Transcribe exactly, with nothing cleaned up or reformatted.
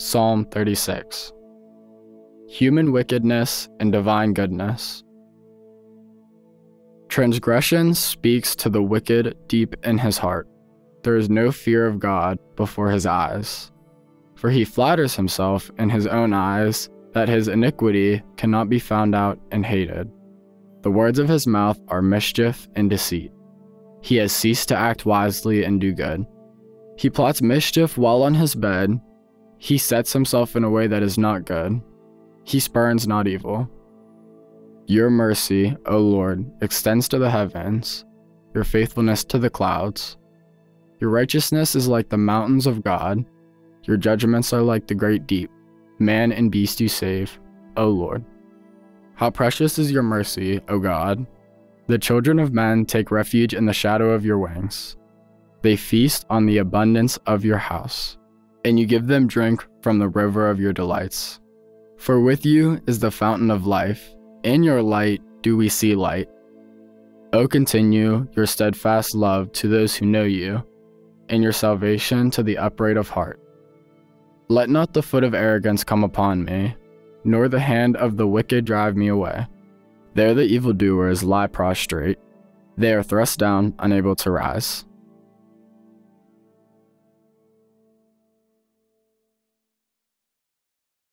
Psalm thirty-six. Human wickedness and divine goodness. Transgression speaks to the wicked deep in his heart. There is no fear of God before his eyes, for he flatters himself in his own eyes that his iniquity cannot be found out and hated. The words of his mouth are mischief and deceit. He has ceased to act wisely and do good. He plots mischief while on his bed. He sets himself in a way that is not good. He spurns not evil. Your mercy, O Lord, extends to the heavens, your faithfulness to the clouds. Your righteousness is like the mountains of God. Your judgments are like the great deep. Man and beast you save, O Lord. How precious is your mercy, O God! The children of men take refuge in the shadow of your wings. They feast on the abundance of your house, and you give them drink from the river of your delights. For with you is the fountain of life. In your light do we see light. O continue your steadfast love to those who know you, and your salvation to the upright of heart. Let not the foot of arrogance come upon me, nor the hand of the wicked drive me away. There the evildoers lie prostrate. They are thrust down, unable to rise.